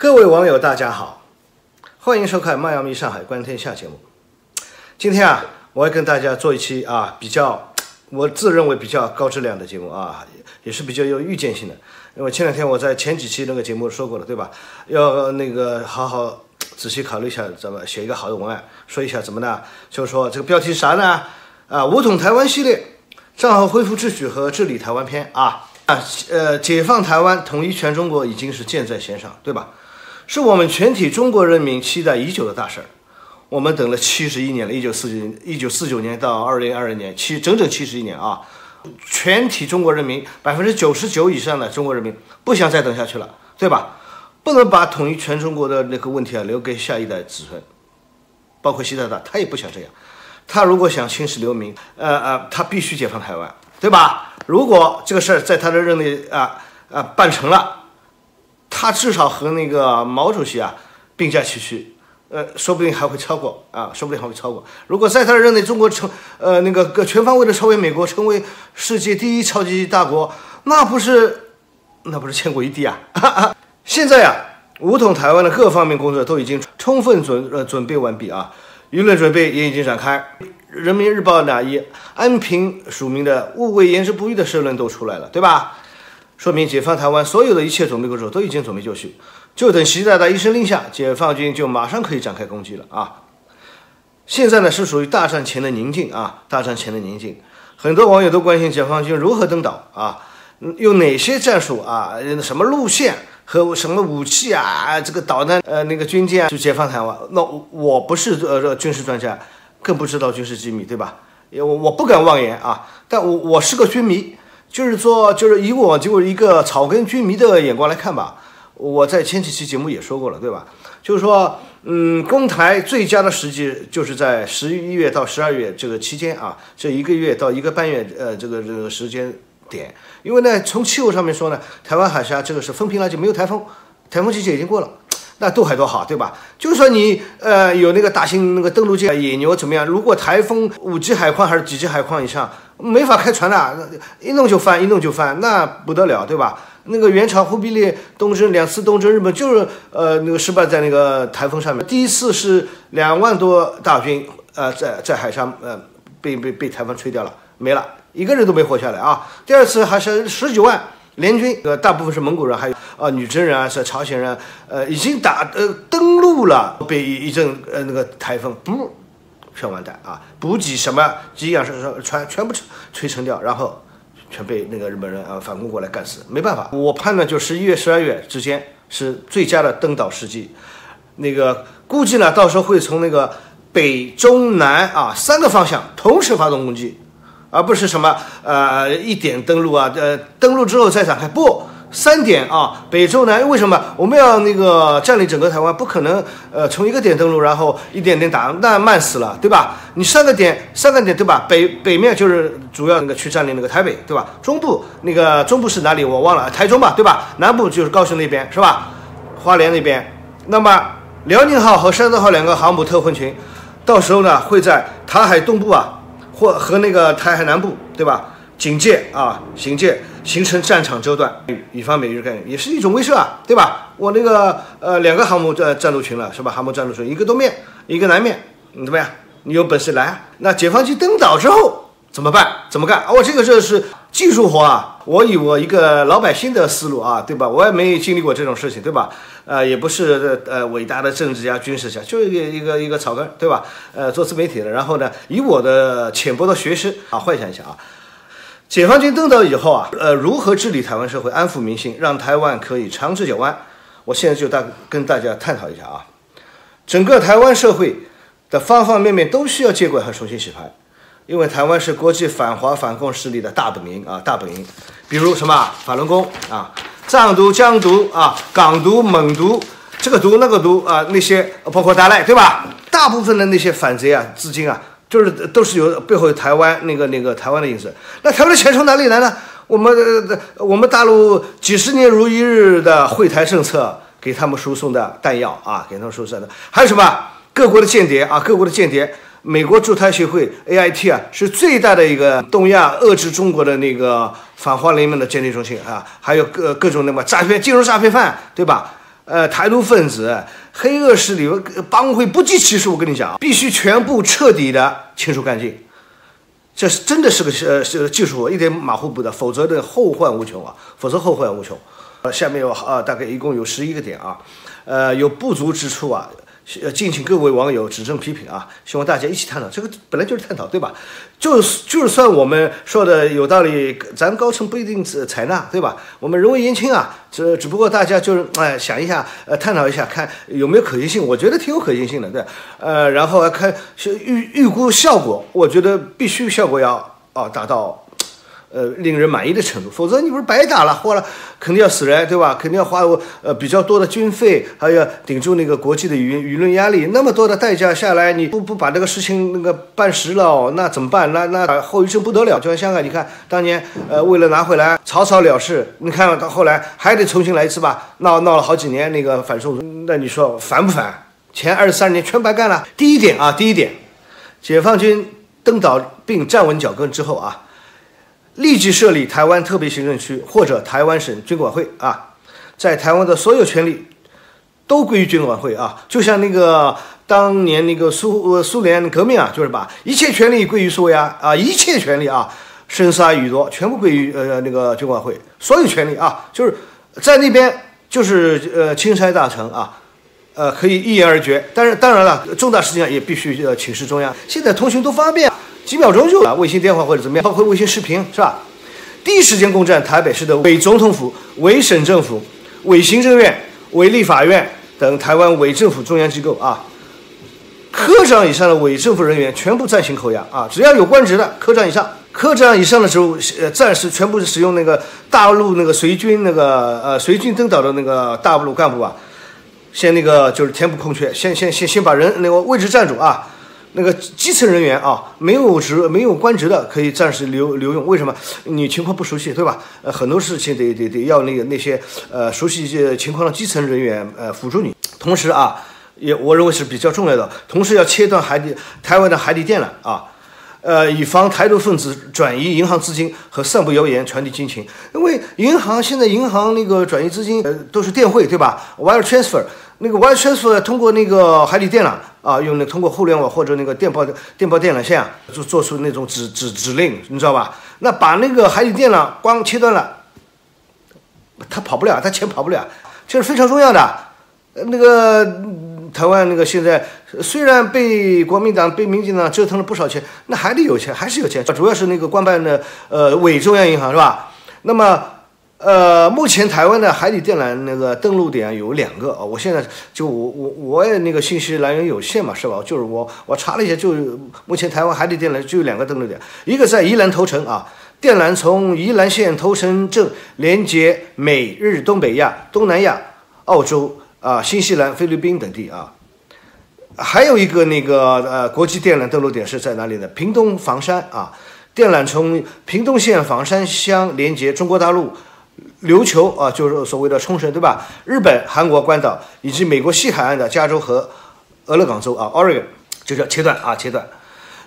各位网友，大家好，欢迎收看《迈阿密上海观天下》节目。今天啊，我要跟大家做一期我自认为比较高质量的节目啊，也是比较有预见性的。因为前两天我在前几期那个节目说过了，对吧？要那个好仔细考虑一下怎么写一个好的文案，说一下怎么呢？就是说这个标题啥呢？啊，我懂台湾系列，战后恢复秩序和治理台湾篇解放台湾，统一全中国已经是箭在弦上，对吧？是我们全体中国人民期待已久的大事儿，我们等了71年了，1949年到2020年，整整71年啊！全体中国人民99%以上的中国人民不想再等下去了，对吧？不能把统一全中国的那个问题啊留给下一代子孙，包括习大大他也不想这样，他如果想青史留名，他必须解放台湾，对吧？如果这个事儿在他的任内办成了。他至少和那个毛主席并驾齐驱，说不定还会超过如果在他的任内，中国全方位的超越美国，成为世界第一超级大国，那不是千古一帝啊！现在武统台湾的各方面工作都已经充分准备完毕啊，舆论准备也已经展开。人民日报呢以安平署名的“勿谓言之不预”的社论都出来了，对吧？说明解放台湾所有的一切准备工作都已经准备就绪，就等习大大一声令下，解放军就马上可以展开攻击了啊！现在呢是属于大战前的宁静啊，大战前的宁静。很多网友都关心解放军如何登岛啊，用哪些战术啊，什么路线和什么武器啊，这个导弹军舰就解放台湾。那我不是军事专家，更不知道军事机密，对吧？我不敢妄言啊，但我是个军迷。就是以我一个草根军迷的眼光来看吧，我在前几期节目也说过了，对吧？就是说，攻台最佳的时机就是在11月到12月这个期间啊，这一个月到一个半月，这个时间点，因为呢，从气候上面说呢，台湾海峡这个是风平浪静，没有台风，台风季节已经过了。那渡海多好，对吧？就是说你有那个大型那个登陆舰、野牛怎么样？如果台风5级海况还是几级海况以上，没法开船了，一弄就翻，那不得了，对吧？那个元朝忽必烈东征2次东征日本，就是失败在那个台风上面。第一次是2万多大军在海上被台风吹掉了，没了，一个人都没活下来啊。第二次还是19万。联军大部分是蒙古人，还有女真人是朝鲜人，已经登陆了，被一阵台风全完蛋啊！补给什么给养船全部吹沉掉，然后全被那个日本人反攻过来干死，没办法。我判断就11月、12月之间是最佳的登岛时机，那个估计呢，到时候会从那个北、中、南3个方向同时发动攻击。而不是什么一点登陆登陆之后再展开，不，3点啊，北中南。为什么我们要那个占领整个台湾？不可能从一个点登陆，然后一点点打，那慢死了，对吧？你3个点对吧？北面就是主要那个去占领那个台北，对吧？中部是哪里我忘了，台中吧，对吧？南部就是高雄那边，是吧？花莲那边。那么辽宁号和山东号2个航母特混群，到时候呢会在台海东部或和那个台海南部，对吧？警戒形成战场纠断，以防美日干预，也是一种威慑啊，对吧？我那个2个航母战斗群了，是吧？航母战斗群，一个东面，一个南面，你怎么样？你有本事来啊！那解放军登岛之后怎么办？怎么干？这是技术活啊！我以我一个老百姓的思路啊，对吧？我也没经历过这种事情，对吧？也不是伟大的政治家、军事家，就是一个草根，对吧？做自媒体的，然后呢，以我的浅薄的学识幻想一下，解放军登岛以后如何治理台湾社会、安抚民心，让台湾可以长治久安？我现在就跟大家探讨一下整个台湾社会的方方面面都需要接轨和重新洗牌。因为台湾是国际反华反共势力的大本营，比如什么法轮功藏独、疆独港独、蒙独，这个独那个独那些包括达赖，对吧？大部分的那些反贼资金就是都是有背后有台湾那个台湾的影子。那台湾的钱从哪里来呢？我们大陆几十年如一日的惠台政策给他们输送的弹药还有什么各国的间谍。美国驻台协会 AIT 是最大的一个东亚遏制中国的那个反华联盟的建立中心还有各种那么诈骗金融诈骗犯，对吧？台独分子、黑恶势力、帮会不计其数。我跟你讲，必须全部彻底的清除干净。 这是真的是个技术活，一点马虎不得，否则的后患无穷啊！否则后患无穷。下面有大概一共有11个点啊，有不足之处啊，敬请各位网友指正批评啊，希望大家一起探讨。这个本来就是探讨，对吧？就是算我们说的有道理，咱高层不一定采纳，对吧？我们人微言轻啊，只不过大家就是想一下，探讨一下，看有没有可行性。我觉得挺有可行性的，对。然后看预估效果，我觉得必须效果要达到，令人满意的程度，否则你不是白打了，花了肯定要死人，对吧？肯定要花比较多的军费，还要顶住那个国际的舆论压力，那么多的代价下来，你不把这个事情办实了，那怎么办？那后遗症不得了。就像香港，你看当年为了拿回来草草了事，你看到后来还得重新来一次吧，闹了好几年那个反送中，那你说烦不烦？前23年全白干了。第一点，解放军登岛并站稳脚跟之后啊。 立即设立台湾特别行政区或者台湾省军管会啊，在台湾的所有权利都归于军管会啊，就像那个当年那个苏联革命啊，就是把一切权利归于苏维埃啊，一切权利啊，生杀予夺全部归于那个军管会，所有权利啊，就是在那边就是钦差大臣啊。 可以一言而决，但是当然了，重大事情也必须请示中央。现在通讯都方便，几秒钟就卫星电话或者怎么样，包括卫星视频是吧？第一时间攻占台北市的伪总统府、伪省政府、伪行政院、伪立法院等台湾伪政府中央机构啊，科长以上的伪政府人员全部暂行扣押啊，只要有官职的科长以上的职务，暂时全部使用那个大陆那个随军登岛的那个大陆干部啊。 先那个就是填补空缺，先把人那个位置占住啊，那个基层人员啊，没有官职的可以暂时留用。为什么？你情况不熟悉，对吧？很多事情得要那些熟悉情况的基层人员辅助你。同时啊，我认为是比较重要的，同时要切断台湾的海底电缆啊。 以防台独分子转移银行资金和散布谣言、传递军情，因为现在银行那个转移资金，都是电汇，对吧 ？Wire transfer， 那个 wire transfer 通过那个海底电缆啊，用通过互联网或者那个电报电缆线啊，做出那种指令，你知道吧？那把那个海底电缆光切断了，他跑不了，他钱跑不了，这是非常重要的。那个。 台湾那个现在虽然被国民党、被民进党折腾了不少钱，那还得有钱，还是有钱。主要是那个官办的伪中央银行是吧？那么目前台湾的海底电缆那个登陆点有2个啊。我现在就我也那个信息来源有限嘛，是吧？就是我查了一下，就目前台湾海底电缆就有2个登陆点，一个在宜兰头城啊，电缆从宜兰县头城镇连接美日东北亚、东南亚、澳洲。 啊，新西兰、菲律宾等地啊，还有一个那个国际电缆登陆点是在哪里呢？屏东房山啊，电缆从屏东县房山乡连接中国大陆、琉球啊，就是所谓的冲绳对吧？日本、韩国关岛以及美国西海岸的加州和俄勒冈州啊 ，Oregon 就叫切断啊，切断。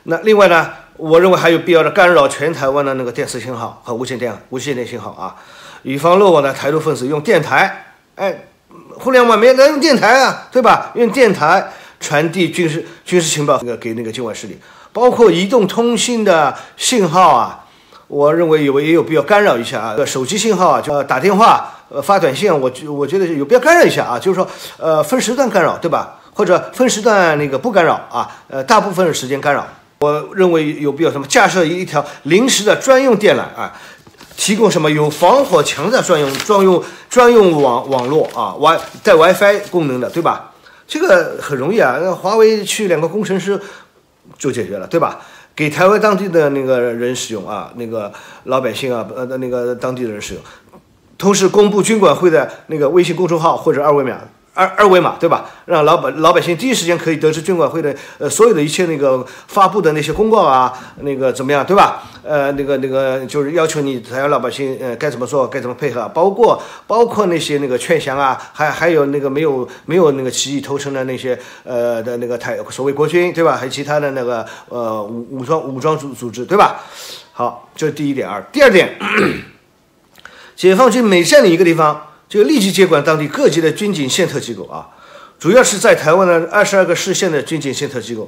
那另外呢，我认为还有必要的干扰全台湾的那个电磁信号和无线电信号啊，以防漏网的台独分子用电台互联网没来用电台啊，对吧？用电台传递军事情报给那个境外势力，包括移动通信的信号啊，我认为也有必要干扰一下啊。手机信号啊，就打电话、发短信，我觉得有必要干扰一下啊。就是说，分时段干扰，对吧？或者分时段那个不干扰啊，大部分时间干扰。我认为有必要什么架设一条临时的专用电缆啊。 提供什么有防火墙的专用网络啊，带 WiFi 功能的，对吧？这个很容易啊，那华为去2个工程师就解决了，对吧？给台湾当地的那个人使用啊，那个老百姓啊，那个当地的人使用。同时公布军管会的那个微信公众号或者二维码，对吧？让老百姓第一时间可以得知军管会的所有的一切那个发布的那些公告啊，那个怎么样，对吧？那个就是要求你台湾老百姓该怎么做，该怎么配合，包括那些那个劝降啊，还有那个没有那个起义投诚的那些的那个所谓国军，对吧？还有其他的那个武装组织，对吧？好，这是第一点。第二点，解放军每占领一个地方。这个立即接管当地各级的军警宪特机构啊，主要是在台湾的22个市县的军警宪特机构，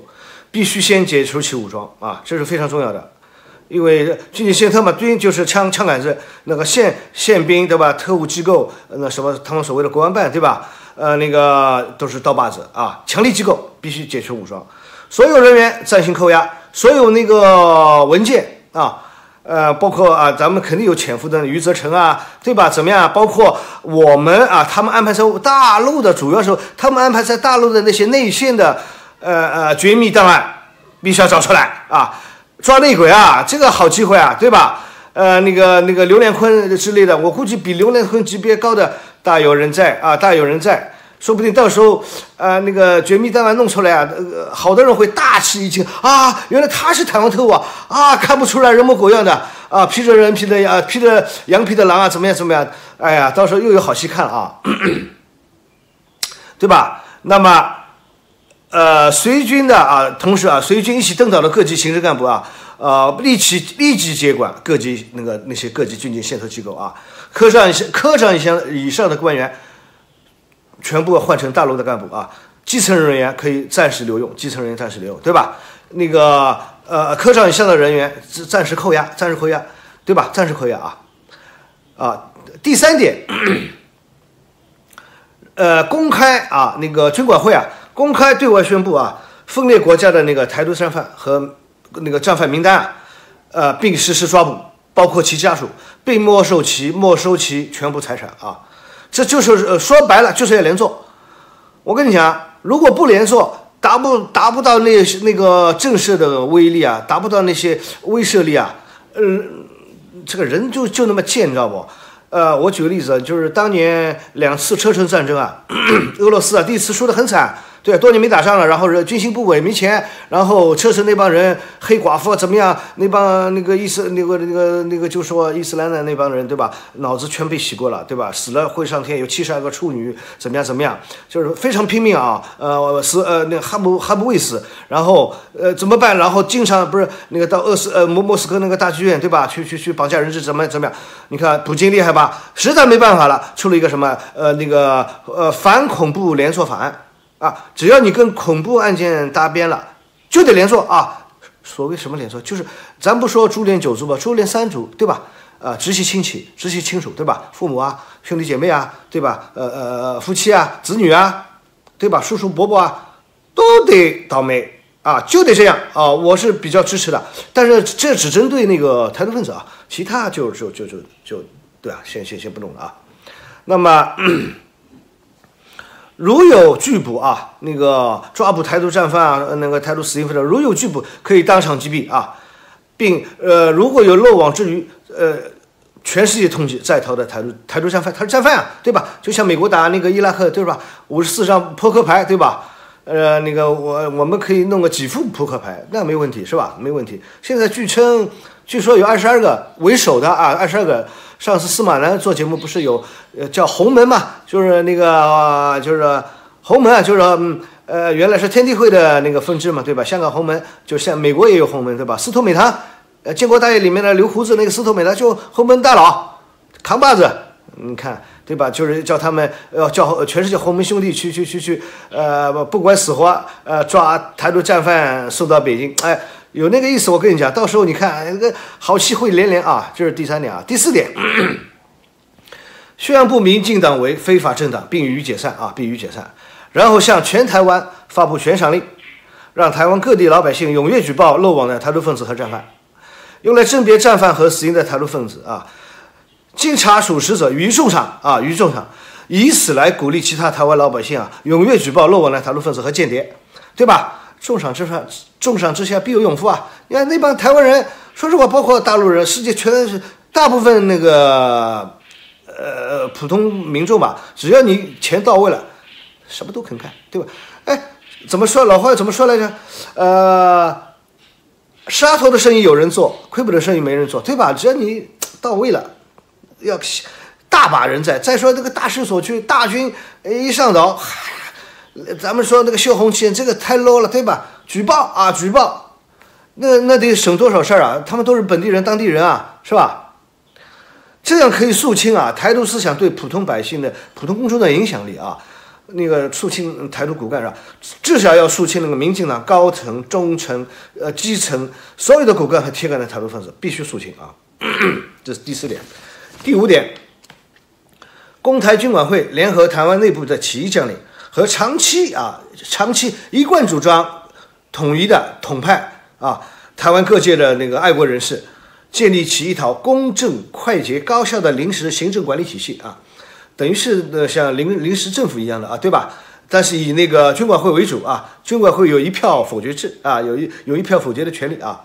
必须先解除其武装啊，这是非常重要的。 因为军警宪特嘛，军就是枪杆子，那个宪兵对吧？特务机构，那什么他们所谓的国安办对吧？那个都是刀把子啊，强力机构必须解除武装，所有人员暂行扣押，所有那个文件啊，包括啊，咱们肯定有潜伏的余则成啊，对吧？怎么样？包括我们啊，他们安排在大陆的，主要是他们安排在大陆的那些内线的，绝密档案必须要找出来啊。 抓内鬼啊，这个好机会啊，对吧？那个刘连坤之类的，我估计比刘连坤级别高的大有人在啊，大有人在，说不定到时候那个绝密档案弄出来啊，好多人会大吃一惊啊，原来他是台湾特务啊，啊，看不出来人模狗样的啊，披着人皮的啊，披着羊皮的狼啊，怎么样？哎呀，到时候又有好戏看了啊，对吧？那么。 随军的啊，同时啊，随军一起登岛的各级行政干部啊，立即接管各级那些各级军警宪特机构啊，科长以上的官员全部换成大陆的干部啊，基层人员可以暂时留用，对吧？那个科长以上的人员暂时扣押，对吧？啊，第三点，公开啊，那个军管会啊。 公开对外宣布啊，分裂国家的那个台独战犯和那个战犯名单啊，并实施抓捕，包括其家属，并没收其全部财产啊。这就是说白了就是要连坐。我跟你讲，如果不连坐，达不到那个震慑的威力啊，达不到那些威慑力啊，这个人就那么贱，你知道不？ 我举个例子，就是当年2次车臣战争啊，俄罗斯啊第一次输得很惨，对，多年没打仗了，然后军心不稳，没钱，然后车臣那帮人黑寡妇怎么样？那帮就说伊斯兰的那帮人对吧？脑子全被洗过了对吧？死了会上天，有72个处女怎么样？就是非常拼命啊，悍不畏死，然后怎么办？然后经常不是那个到莫斯科那个大剧院对吧？去绑架人质怎么样？你看普京厉害吧？ 实在没办法了，出了一个什么反恐怖连坐法案啊，只要你跟恐怖案件搭边了，就得连坐啊。所谓什么连坐，就是咱不说株连九族吧，株连三族对吧？直系亲戚、直系亲属对吧？父母啊、兄弟姐妹啊对吧？夫妻啊、子女啊对吧？叔叔伯伯啊都得倒霉啊，就得这样啊。我是比较支持的，但是这只针对那个台独分子啊，其他就。 对啊，先不弄了啊。那么，如有拒捕啊，那个抓捕台独战犯啊，那个台独死刑犯的，如有拒捕，可以当场击毙啊，并如果有漏网之鱼，全世界通缉在逃的台独战犯，他是战犯啊，对吧？就像美国打那个伊拉克，对吧？54张扑克牌，对吧？那个我们可以弄个几副扑克牌，那没问题是吧？没问题。现在据说有22个为首的啊，22个。 上次司马南做节目不是有，叫洪门嘛，就是那个、就是洪门啊，就是原来是天地会的那个分支嘛，对吧？香港洪门，就像美国也有洪门，对吧？司徒美堂，建国大业里面的留胡子那个司徒美堂就洪门大佬，扛把子，你看对吧？就是叫他们叫全世界洪门兄弟去，不管死活，抓台独战犯送到北京，哎。 有那个意思，我跟你讲，到时候你看那个好戏会连连啊！这是第三点啊，第四点，宣布民进党为非法政党，并予解散啊，然后向全台湾发布悬赏令，让台湾各地老百姓踊跃举报漏网的台独分子和战犯，用来甄别战犯和死因的台独分子啊，经查属实者予重赏啊，以此来鼓励其他台湾老百姓啊踊跃举报漏网的台独分子和间谍，对吧？ 重赏之下必有勇夫啊！你看那帮台湾人，说实话，包括大陆人，世界大部分那个普通民众吧，只要你钱到位了，什么都肯干，对吧？哎，怎么说老话怎么说来着？杀头的生意有人做，亏本的生意没人做，对吧？只要你到位了，要大把人在。再说这个大势所趋，大军一上岛。 咱们说那个秀红旗，这个太 low 了，对吧？举报啊，那得省多少事儿啊！他们都是本地人、当地人啊，是吧？这样可以肃清啊台独思想对普通百姓的普通公众的影响力啊，那个肃清台独骨干是吧？至少要肃清那个民进党高层、中层、基层所有的骨干和铁杆的台独分子，必须肃清啊。这是第四点。第五点，公台军管会联合台湾内部的起义将领和长期一贯主张统一的统派啊，台湾各界的那个爱国人士。 建立起一套公正、快捷、高效的临时行政管理体系啊，等于是像临时政府一样的啊，对吧？但是以那个军管会为主啊，军管会有一票否决制啊，有一票否决的权利啊，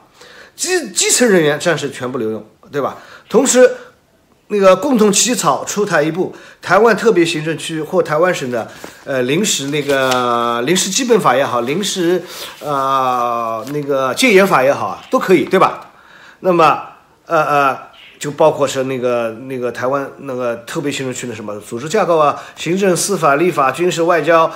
基层人员暂时全部留用，对吧？同时，那个共同起草出台一部台湾特别行政区或台湾省的临时基本法也好，临时那个戒严法也好啊，都可以，对吧？那么。 就包括是那个台湾那个特别行政区的什么组织架构啊、行政、司法、立法、军事、外交、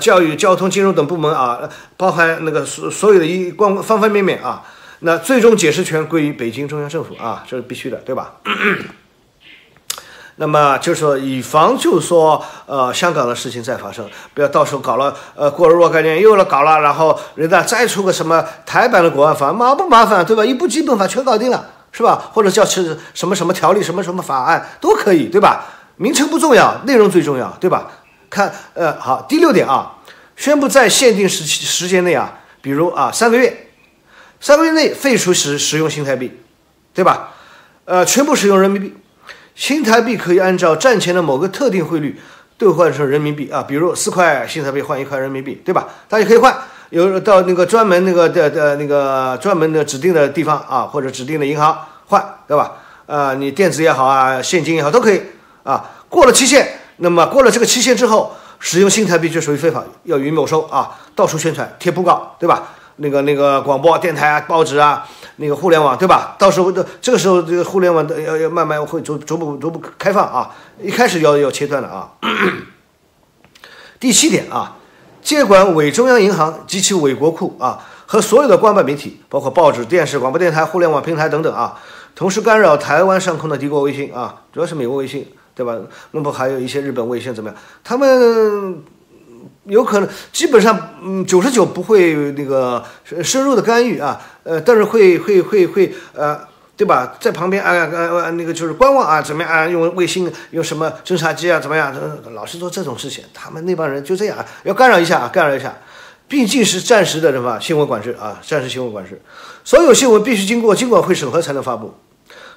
教育、交通、金融等部门啊，包含那个所有的方方面面啊，那最终解释权归于北京中央政府啊，这是必须的，对吧？那么就是说，以防就是说，香港的事情再发生，不要到时候搞了，过若干年又搞了，然后人家再出个什么台版的国安法，麻不麻烦，对吧？一部基本法全搞定了，是吧？或者叫是什么什么条例、什么什么法案都可以，对吧？名称不重要，内容最重要，对吧？看，好，第六点啊，宣布在限定时间内啊，比如啊三个月内废除使用新台币，对吧？全部使用人民币。 新台币可以按照战前的某个特定汇率兑换成人民币啊，比如4块新台币换1块人民币，对吧？大家可以换，有到那个专门那个指定的地方啊，或者指定的银行换，对吧？你电子也好啊，现金也好都可以啊。过了期限，那么过了这个期限之后，使用新台币就属于非法，要予以没收啊。到处宣传，贴布告，对吧？那个广播电台啊，报纸啊。 那个互联网对吧？到时候这个时候，这个互联网要慢慢会逐步开放啊！一开始要切断了啊。第7点啊，接管伪中央银行及其伪国库啊和所有的官办媒体，包括报纸、电视、广播电台、互联网平台等等啊，同时干扰台湾上空的敌国卫星啊，主要是美国卫星对吧？那么还有一些日本卫星怎么样？他们。 有可能，基本上，99%不会那个深入的干预啊，但是会对吧？在旁边那个就是观望啊，怎么样啊？用卫星，用什么侦察机啊，怎么样？老是做这种事情，他们那帮人就这样啊，要干扰一下啊，干扰一下。毕竟是暂时的什么新闻管制啊，暂时新闻管制，所有新闻必须经过经管会审核才能发布。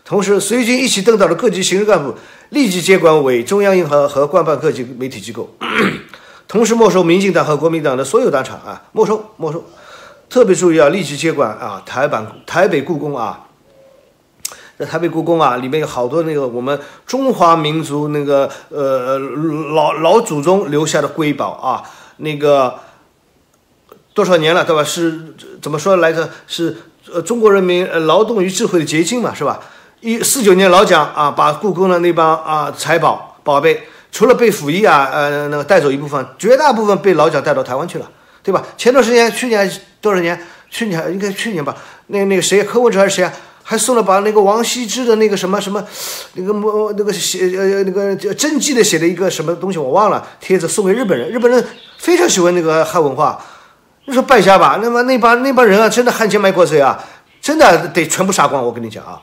同时，随军一起登岛的各级行政干部立即接管委中央银行和官办各级媒体机构。同时没收民进党和国民党的所有党产啊，没收，特别注意啊，立即接管啊，台北故宫啊，在台北故宫啊里面有好多那个我们中华民族那个老祖宗留下的瑰宝啊，那个多少年了对吧？是怎么说来着？是中国人民劳动与智慧的结晶嘛，是吧？1949年老蒋啊，把故宫的那帮啊财宝宝贝。 除了被溥仪啊，带走一部分，绝大部分被老蒋带到台湾去了，对吧？前段时间，去年吧，那个谁，柯文哲还是谁啊，还送了把那个王羲之的那个什么，那个真迹的写的一个什么东西我忘了，帖子送给日本人，日本人非常喜欢那个汉文化，你说败家吧？那么那帮人啊，真的汉奸卖国贼啊，真的得全部杀光，我跟你讲啊，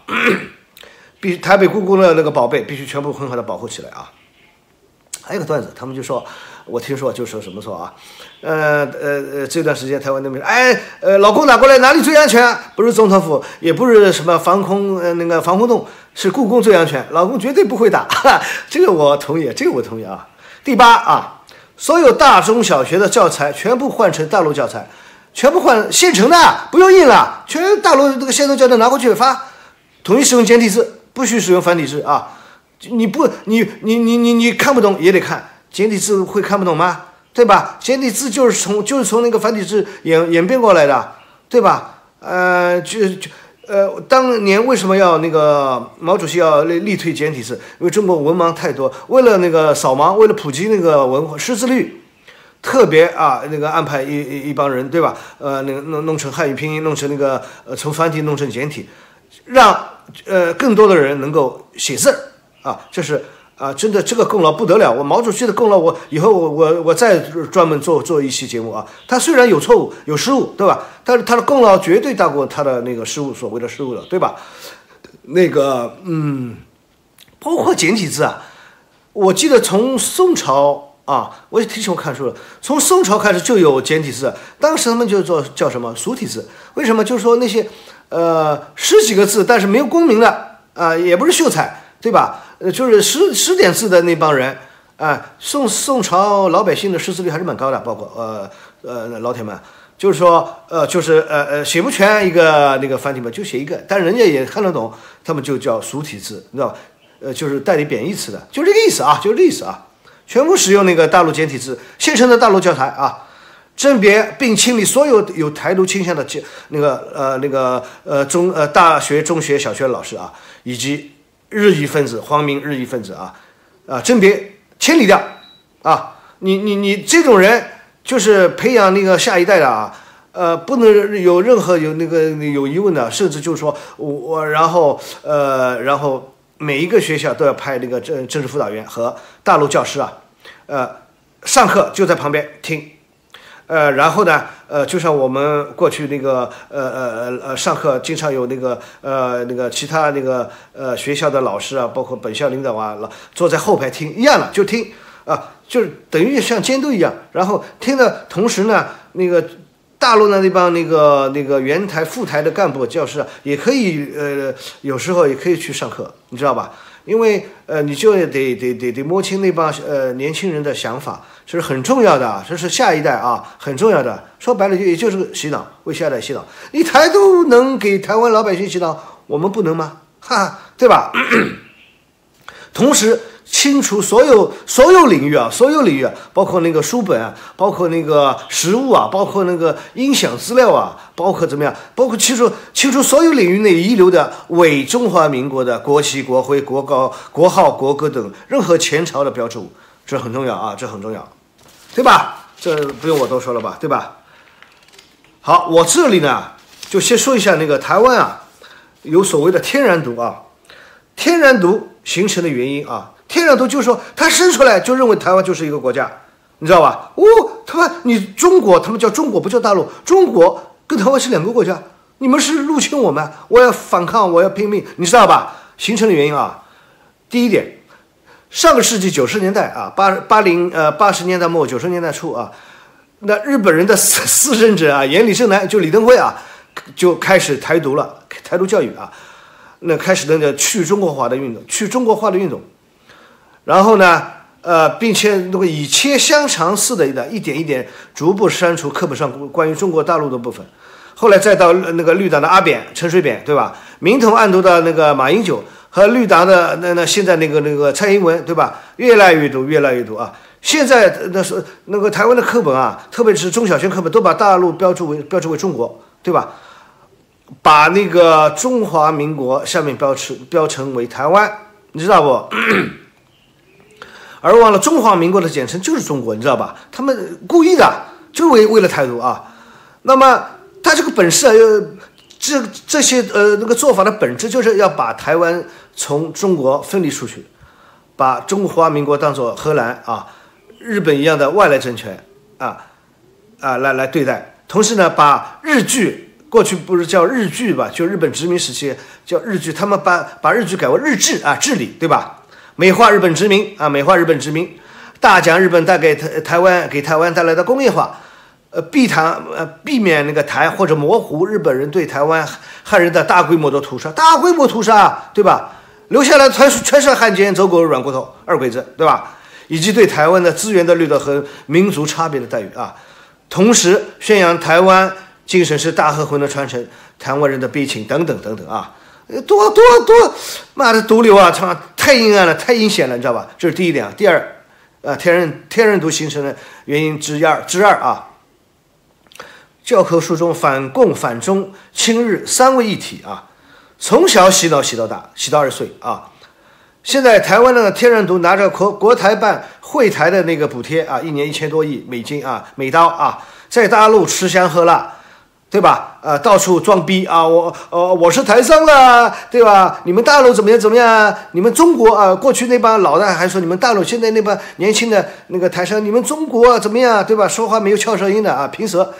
台北故宫的那个宝贝必须全部很好的保护起来啊。 还有个段子，他们就说，我听说就说什么说啊，这段时间台湾那边，老公打过来哪里最安全？不是总统府，也不是什么防空洞，是故宫最安全。老公绝对不会打，这个我同意，这个我同意啊。第8啊，所有大中小学的教材全部换成大陆教材，全部换现成的，不用印了，全大陆这个现成教材拿过去发，统一使用简体字，不许使用繁体字啊。 你看不懂也得看简体字，会看不懂吗？对吧？简体字就是从那个繁体字演变过来的，对吧？当年为什么要那个毛主席要力推简体字？因为中国文盲太多，为了那个扫盲，为了普及那个文化识字率，特别啊那个安排一帮人，对吧？弄成汉语拼音，弄成那个从繁体弄成简体，让。更多的人能够写字啊，这是啊，真的这个功劳不得了。我毛主席的功劳，我以后我再专门做一期节目啊。他虽然有错误有失误，对吧？但是他的功劳绝对大过他的那个失误，所谓的失误了，对吧？那个包括简体字啊，我记得从宋朝。 啊，我也提前看出了，从宋朝开始就有简体字，当时他们就叫什么俗体字？为什么？就是说那些十几个字，但是没有功名的啊、也不是秀才，对吧？就是十点字的那帮人啊、宋朝老百姓的识字率还是蛮高的，包括老铁们，就是说写不全一个那个繁体嘛，就写一个，但人家也看得懂，他们就叫俗体字，你知道吧？就是带点贬义词的，就这个意思啊，就这个意思啊。 全部使用那个大陆简体字，现成的大陆教材啊，甄别并清理所有有台独倾向的大学、中学、小学老师啊，以及日裔分子、皇民日裔分子啊，甄别清理掉啊，你这种人就是培养那个下一代的啊，不能有任何有疑问的，甚至就是说然后。 每一个学校都要派那个政治辅导员和大陆教师啊，上课就在旁边听，然后呢，就像我们过去那个上课经常有其他学校的老师啊，包括本校领导啊，坐在后排听一样的，就听啊，就是等于像监督一样，然后听的同时呢，那个。 大陆的那帮原台副台的干部教师啊，也可以有时候也可以去上课，你知道吧？因为你就得摸清那帮年轻人的想法，这是很重要的啊，这是下一代啊，很重要的。说白了也就是个洗脑，为下一代洗脑。你台独能给台湾老百姓洗脑，我们不能吗？哈哈，对吧？同时。 清除所有领域啊，包括那个书本啊，包括那个食物啊，包括那个音响资料啊，包括怎么样？包括清除所有领域内遗留的伪中华民国的国旗、国徽、国高、国号、国歌等任何前朝的标志物，这很重要啊，这很重要，对吧？这不用我多说了吧，对吧？好，我这里呢就先说一下那个台湾啊，有所谓的天然毒啊，天然毒形成的原因啊。 天然毒就是说，他生出来就认为台湾就是一个国家，你知道吧？哦，他妈，你中国，他们叫中国不叫大陆，中国跟台湾是两个国家，你们是入侵我们，我要反抗，我要拼命，你知道吧？形成的原因啊，第一点，上个世纪90年代啊，80年代末90年代初啊，那日本人的私生子啊，岩里胜男就李登辉啊，就开始台独了，台独教育啊，那开始那个去中国化的运动。 然后呢，并且那个以切香肠似的，一点一点逐步删除课本上关于中国大陆的部分。后来再到那个绿党的阿扁、陈水扁，对吧？明同暗毒的那个马英九和绿党的现在那个蔡英文，对吧？越来越毒啊！现在那个台湾的课本啊，特别是中小学课本，都把大陆标注为中国，对吧？把那个中华民国下面标成为台湾，你知道不？而忘了中华民国的简称就是中国，你知道吧？他们故意的，就是为了台独啊。那么他这个本事啊，这些做法的本质就是要把台湾从中国分离出去，把中华民国当作荷兰啊、日本一样的外来政权啊来对待。同时呢，把日据过去不是叫日据吧，就日本殖民时期叫日据，他们把日据改为日治啊，治理对吧？ 美化日本殖民，大讲日本带给台湾带来的工业化，避免那个台或者模糊日本人对台湾汉人的大规模屠杀，对吧？留下来全是汉奸、走狗、软骨头、二鬼子，对吧？以及对台湾的资源的掠夺和民族差别的待遇啊！同时宣扬台湾精神是大和魂的传承，台湾人的悲情等等等等啊！ 多，妈的毒瘤啊！他妈太阴暗了，太阴险了，你知道吧？这是第一点啊。第二，天然毒形成的原因之二啊，教科书中反共、反中、亲日三位一体啊，从小洗到大，洗到2岁啊。现在台湾那个天然毒拿着国台办会台的那个补贴啊，一年1000多亿美金啊，美刀啊，在大陆吃香喝辣。对吧？到处装逼啊！我是台商啦，对吧？你们大陆怎么样怎么样？你们中国啊，过去那帮老的还说你们大陆现在那帮年轻的那个台商，你们中国怎么样，对吧？说话没有翘舌音的啊，平舌，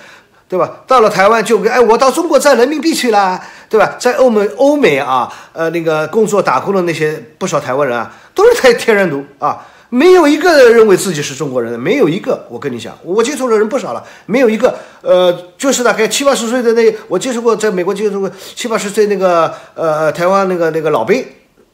对吧？到了台湾就哎，我到中国赚人民币去啦，对吧？在欧美啊，那个工作打工的那些不少台湾人啊，都是天然独啊。没有一个认为自己是中国人的，没有一个。我跟你讲，我接触的人不少了，没有一个，就是大概70、80岁的那，我接触过，在美国接触过70、80岁那个，台湾那个老兵，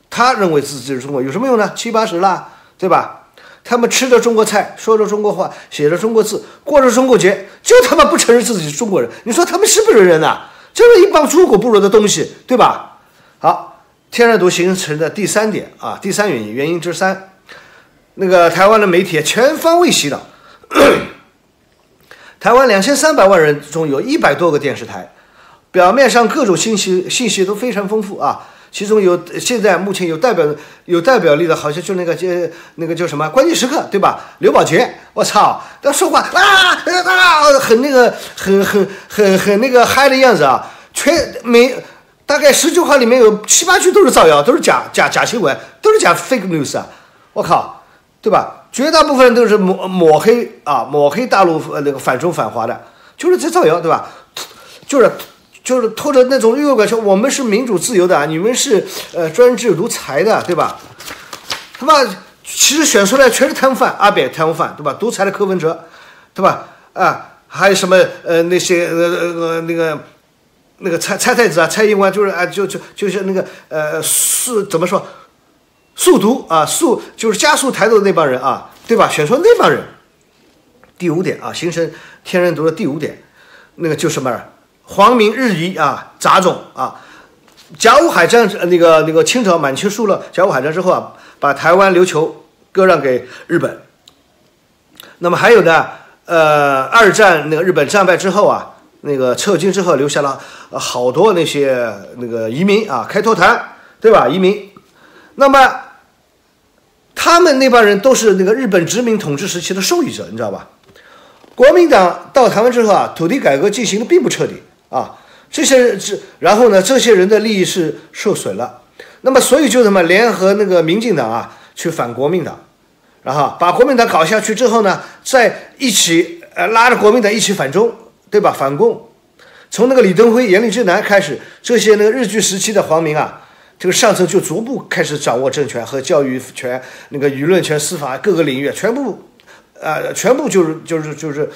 他认为自己是中国，有什么用呢？70、80啦，对吧？他们吃着中国菜，说着中国话，写着中国字，过着中国节，就他妈不承认自己是中国人。你说他们是不是人啊？就是一帮猪狗不如的东西，对吧？好，天然独形成的第三点啊，第三原因之三。那个台湾的媒体全方位洗脑，台湾2300万人中有100多个电视台，表面上各种信息都非常丰富啊，其中有现在目前有代表力的，好像就那个叫什么关键时刻，对吧？刘宝杰，我操，他说话啊，很那个很那个嗨的样子啊，大概10句话里面有7、8句都是造谣，都是假新闻，都是假 fake news 啊，我靠！对吧？绝大部分都是抹黑啊，抹黑大陆那个反中反华的，就是在造谣，对吧？就是拖着那种诱拐说我们是民主自由的，你们是专制独裁的，对吧？他妈，其实选出来全是贪污犯，阿扁贪污犯，对吧？独裁的柯文哲，对吧？啊，还有什么那些那个蔡太子啊，蔡英文就是啊，就是那个怎么说？速读啊，就是加速抬头的那帮人啊，对吧？选出那帮人。第5点啊，形成天然独的第5点，那个就是什么？皇民日夷啊，杂种啊。甲午海战那个清朝满清输了甲午海战之后啊，把台湾琉球割让给日本。那么还有呢，二战那个日本战败之后啊，那个撤军之后留下了好多那些那个移民啊，开拓团，对吧？移民。那么。他们那帮人都是那个日本殖民统治时期的受益者，你知道吧？国民党到台湾之后啊，土地改革进行的并不彻底啊，然后呢，这些人的利益是受损了，那么所以就什么联合那个民进党啊，去反国民党，然后把国民党搞下去之后呢，再一起拉着国民党一起反中，对吧？反共，从那个李登辉、严立之南开始，这些那个日据时期的皇民啊。这个上层就逐步开始掌握政权和教育权、那个舆论权、司法各个领域，全部就是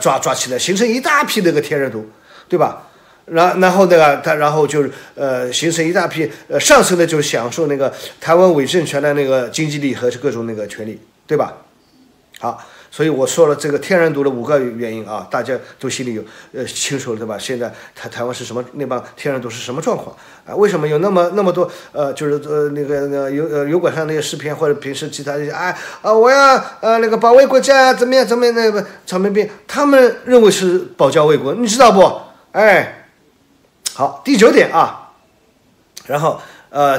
抓起来，形成一大批那个天然独，对吧？然后那个他，然后就是形成一大批上层的，就享受那个台湾伪政权的那个经济力和各种那个权利，对吧？好，所以我说了这个天然独的5个原因啊，大家都心里有清楚了，对吧？现在台湾是什么那帮天然独是什么状况啊？为什么有那么多就是油管上那些视频或者平时其他那些我要那个保卫国家怎么样怎么样那个草民兵，他们认为是保家卫国，你知道不？哎，好，第9点啊，然后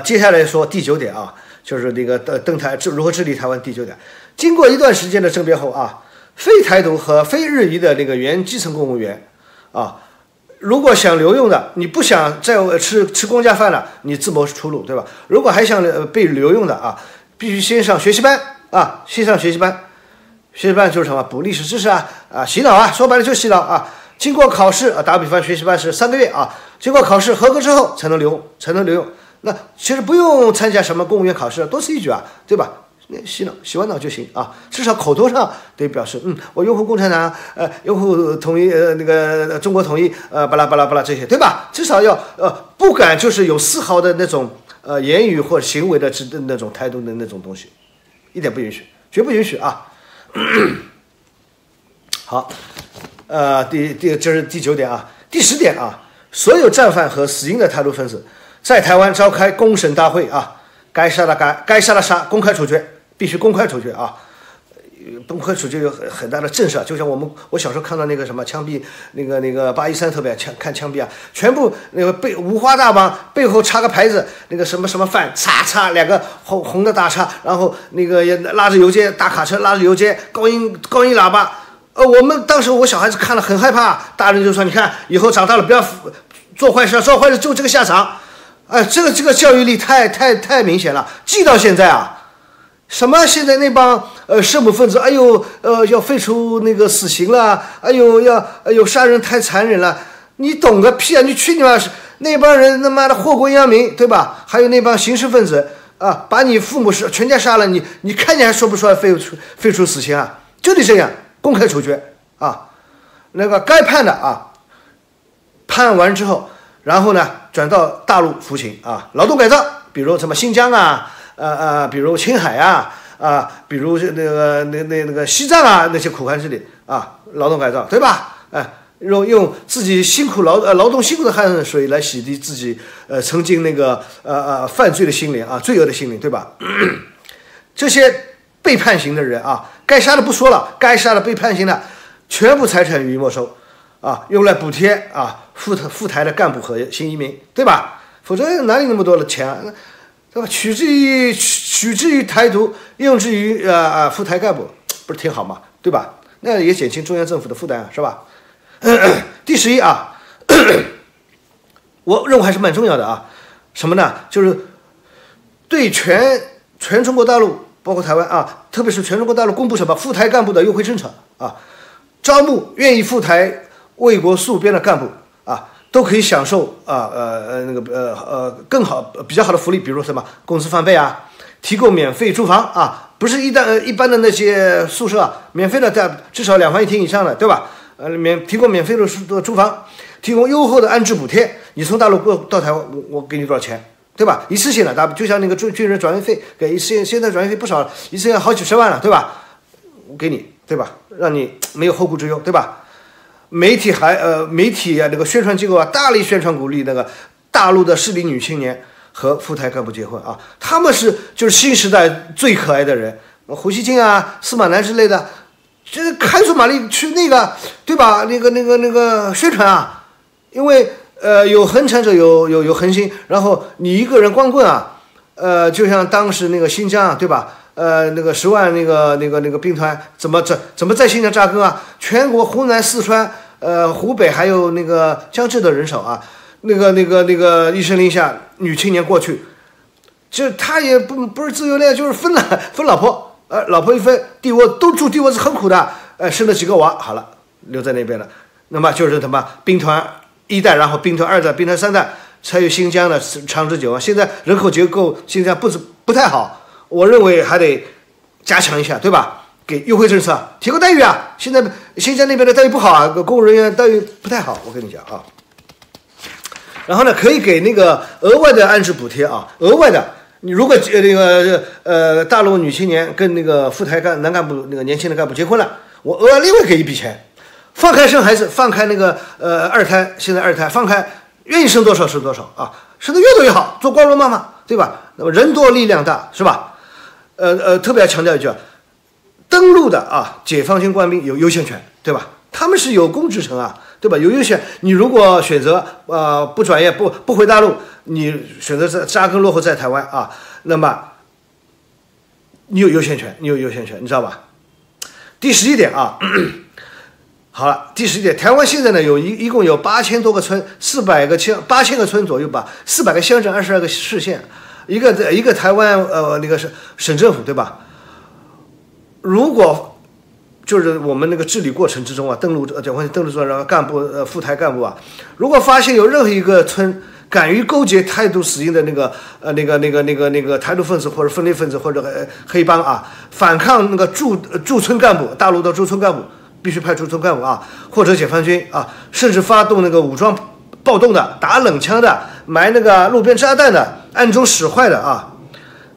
接下来说第9点啊，就是那个如何治理台湾第9点。经过一段时间的政变后啊，非台独和非日裔的那个原基层公务员啊，如果想留用的，你不想再吃公家饭了，你自谋出路，对吧？如果还想被留用的啊，必须先上学习班啊，学习班就是什么？补历史知识啊，洗脑啊，说白了就洗脑啊。经过考试啊，打比方，学习班是3个月啊，经过考试合格之后才能留用。那其实不用参加什么公务员考试，多此一举啊，对吧？洗完脑就行啊，至少口头上得表示，我拥护共产党，拥护统一，那个中国统一，巴拉巴拉巴拉这些，对吧？至少要不敢就是有丝毫的那种言语或行为的那种态度的那种东西，一点不允许，绝不允许啊！好，这是第9点啊，第10点啊，所有战犯和死因的台独分子在台湾召开公审大会啊，该杀的杀，公开处决。必须公开处决啊！公开处决有很大的震慑，就像我小时候看到那个什么枪毙，那个813特别看枪毙啊，全部那个五花大绑，背后插个牌子，那个什么什么犯，叉2个红的大叉，然后那个也拉着游街大卡车，拉着游街高音喇叭，我们当时我小孩子看了很害怕，大人就说你看以后长大了不要做坏事，做坏事就这个下场。哎，这个教育力太明显了，记到现在啊。 什么？现在那帮圣母分子，哎呦，要废除那个死刑了，哎呦，哎呦，杀人太残忍了，你懂个屁啊！你去你妈！那帮人他妈的祸国殃民，对吧？还有那帮刑事分子啊，把你父母是全家杀了，你看你还说不说废除死刑啊？就得这样公开处决啊！那个该判的啊，判完之后，然后呢转到大陆服刑啊，劳动改造，比如什么新疆啊。 比如青海啊，比如那个西藏啊，那些苦寒之地啊，劳动改造，对吧？用自己辛苦劳动辛苦的汗水来洗涤自己曾经那个犯罪的心灵啊，罪恶的心灵，对吧？这些被判刑的人啊，该杀的不说了，该杀的被判刑的，全部财产予以没收啊，用来补贴啊赴台的干部和新移民，对吧？否则哪里那么多的钱啊？ 对吧？取之于台独，用之于赴台干部，不是挺好吗？对吧？那也减轻中央政府的负担啊，是吧？第11啊，我认为还是蛮重要的啊。什么呢？就是对全中国大陆，包括台湾啊，特别是全中国大陆公布什么赴台干部的优惠政策啊，招募愿意赴台为国戍边的干部啊。 都可以享受更好比较好的福利，比如什么工资翻倍啊，提供免费住房啊，不是一般的那些宿舍啊，免费的，至少2房1厅以上的，对吧？提供免费的住房，提供优厚的安置补贴。你从大陆过到台湾，我给你多少钱，对吧？一次性的，就像那个军人转运费，给一次性，现在转运费不少，一次性好几十万了，对吧？我给你，对吧？让你没有后顾之忧，对吧？ 媒体啊，那个宣传机构啊，大力宣传鼓励那个大陆的适龄女青年和赴台干部结婚啊，他们就是新时代最可爱的人，胡锡进啊、司马南之类的，这开足马力去那个，对吧？那个宣传啊，因为有恒产者有恒心，然后你一个人光棍啊，就像当时那个新疆啊，对吧？ 那个10万那个兵团怎么在新疆扎根啊？全国湖南、四川、湖北还有那个江浙的人少啊，那个一声令下，女青年过去，就她也不是自由恋，就是分老婆，老婆一分，都住地窝子很苦的，生了几个娃，好了，留在那边了。那么就是他妈兵团1代，然后兵团2代、兵团3代，才有新疆的长治久安。现在人口结构新疆不太好。 我认为还得加强一下，对吧？给优惠政策，提高待遇啊！现在新疆那边的待遇不好啊，公务人员待遇不太好，我跟你讲啊。然后呢，可以给那个额外的安置补贴啊，额外的。你如果大陆女青年跟那个赴台男干部那个年轻的干部结婚了，我额外另外给一笔钱，放开生孩子，放开那个2胎，现在2胎放开，愿意生多少生多少啊，生的越多越好，做光荣妈妈，对吧？那么人多力量大，是吧？ 特别要强调一句啊，登陆的啊，解放军官兵有优先权，对吧？他们是有功之臣啊，对吧？有优先。你如果选择不转业，不回大陆，你选择扎根落后在台湾啊，那么你有优先权，你知道吧？第11点啊，好了，第11点，台湾现在呢一共有8000多个村，8,000个村左右吧，400个乡镇，22个市县。 一个台湾那个省政府对吧？如果就是我们那个治理过程之中啊，解放军登陆作战干部赴台干部啊，如果发现有任何一个村敢于勾结台独死因的那个台独分子或者分裂分子或者黑帮啊，反抗那个驻村干部，大陆的驻村干部必须派驻村干部啊，或者解放军啊，甚至发动那个武装。 暴动的、打冷枪的、埋那个路边炸弹的、暗中使坏的啊，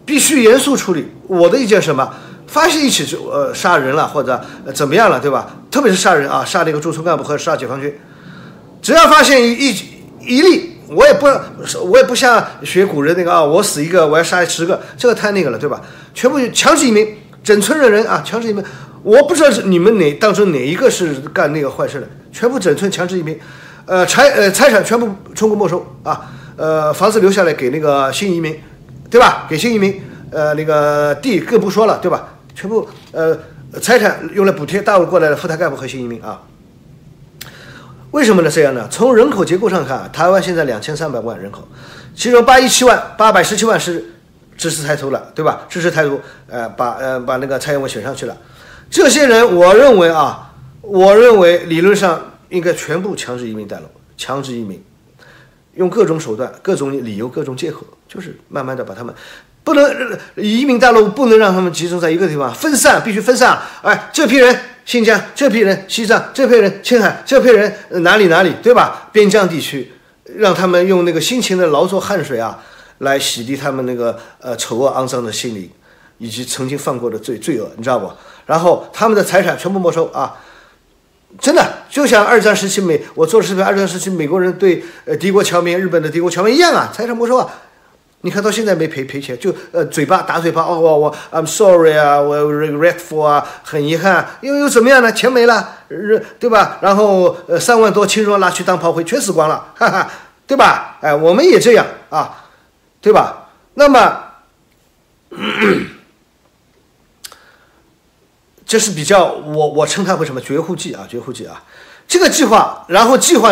必须严肃处理。我的意见是什么？发现一起就杀人了或者怎么样了，对吧？特别是杀人啊，杀那个驻村干部和杀解放军，只要发现一例，我也不像学古人那个啊，我死一个我要杀10个，这个太那个了，对吧？全部强制移民，整村的人啊，强制移民。我不知道你们当中哪一个是干那个坏事的，全部整村强制移民。 财产全部中国没收啊，房子留下来给那个新移民，对吧？给新移民，那个地更不说了，对吧？全部财产用来补贴大陆过来的富态干部和新移民啊。为什么呢？这样呢？从人口结构上看，台湾现在2300万人口，其中817万是支持台独了，对吧？支持台独，把那个蔡英文选上去了。这些人，我认为理论上应该全部强制移民大陆，强制移民。 用各种手段、各种理由、各种借口，就是慢慢的把他们不能移民大陆，不能让他们集中在一个地方，分散必须分散。哎，这批人新疆，这批人西藏，这批人青海，这批人哪里，对吧？边疆地区，让他们用那个辛勤的劳作、汗水啊，来洗涤他们那个丑恶肮脏的心灵，以及曾经犯过的罪恶，你知道不？然后他们的财产全部没收啊。 真的就像二战时期我做视频，二战时期美国人对敌国侨民、日本的敌国侨民一样啊，财产没收啊！你看到现在没赔钱，就打嘴巴，哦我 I'm sorry 啊，我 regretful 啊，很遗憾，又怎么样呢？钱没了，对吧？然后3万多轻装拉去当炮灰，全死光了，哈哈，对吧？哎，我们也这样啊，对吧？那么这是比较我称它为什么绝户计啊，这个计划，然后计划，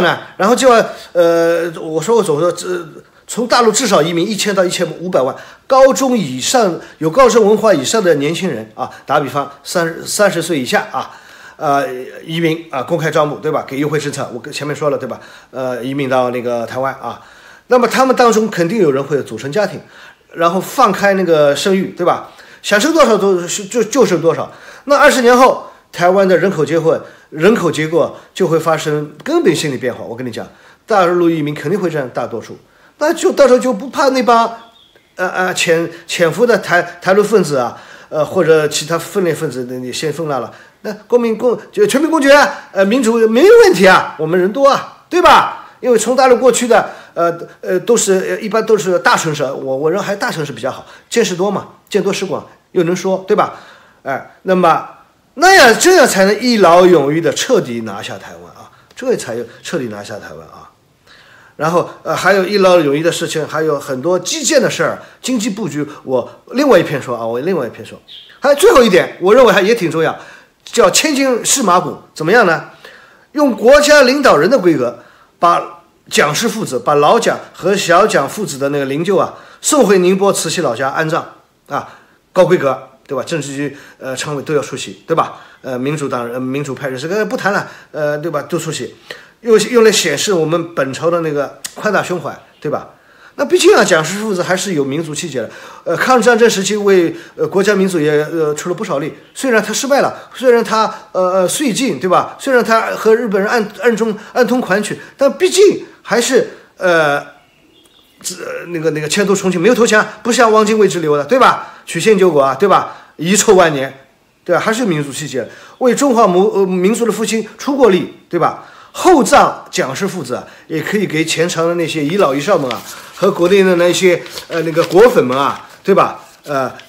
我说从大陆至少移民1000到1500万高中以上有高中文化以上的年轻人啊，打比方30岁以下啊，移民啊，公开招募对吧？给优惠政策，我前面说了对吧？移民到那个台湾啊，那么他们当中肯定有人会组成家庭，然后放开那个生育对吧？ 想生多少就生多少，那20年后台湾的人口结构就会发生根本性的变化。我跟你讲，大陆移民肯定会占大多数，那就到时候就不怕那帮潜伏的台独分子啊，或者其他分裂分子那先分了，那全民公决啊，民主没有问题啊，我们人多啊，对吧？因为从大陆过去的一般都是大城市，我认为还是大城市比较好，见识多嘛。 见多识广，又能说，对吧？哎，那么这样才能一劳永逸的彻底拿下台湾啊！这才有彻底拿下台湾啊！然后还有一劳永逸的事情，还有很多基建的事儿，经济布局，我另外一篇说。还有最后一点，我认为也挺重要，叫千金市马骨，怎么样呢？用国家领导人的规格，把蒋氏父子，把老蒋和小蒋父子的那个灵柩啊，送回宁波慈溪老家安葬。 啊，高规格对吧？政治局常委都要出席对吧？民主派人士不谈了对吧？都出席，用来显示我们本朝的那个宽大胸怀对吧？那毕竟啊，蒋氏父子还是有民族气节的。抗日战争时期为国家民族也出了不少力，虽然他失败了，虽然他绥靖对吧？虽然他和日本人暗通款曲，但毕竟还是那个迁都重庆没有投降，不像汪精卫之流的，对吧？曲线救国啊，对吧？遗臭万年，对吧？还是有民族气节，为中华民族的复兴出过力，对吧？厚葬蒋氏父子啊，也可以给前朝的那些遗老遗少们啊，和国内的那些那个果粉们啊，对吧？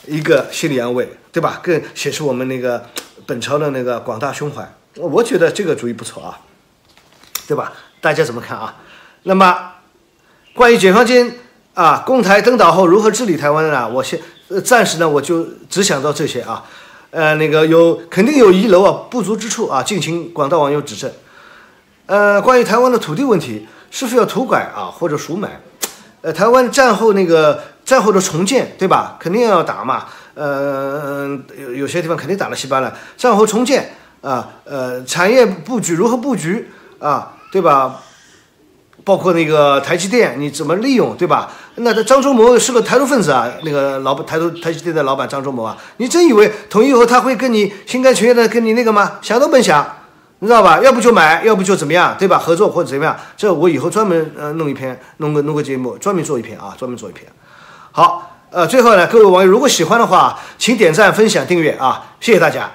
一个心理安慰，对吧？更显示我们那个本朝的那个广大胸怀。我觉得这个主意不错啊，对吧？大家怎么看啊？那么。 关于解放军啊，攻台登岛后如何治理台湾呢？我暂时我就只想到这些啊，肯定有遗漏啊、不足之处啊，敬请广大网友指正。关于台湾的土地问题，是否要土改啊，或者赎买？台湾战后的重建，对吧？肯定要打嘛，有些地方肯定打了稀巴烂。战后重建啊，产业布局如何布局啊，对吧？ 包括那个台积电，你怎么利用，对吧？那张忠谋是个台独分子啊，那个老板台积电的老板张忠谋啊，你真以为统一以后他会跟你心甘情愿的跟你那个吗？想都甭想，你知道吧？要不就买，要不就怎么样，对吧？合作或者怎么样？这我以后专门弄个节目，专门做一篇。好，最后呢，各位网友如果喜欢的话，请点赞、分享、订阅啊，谢谢大家。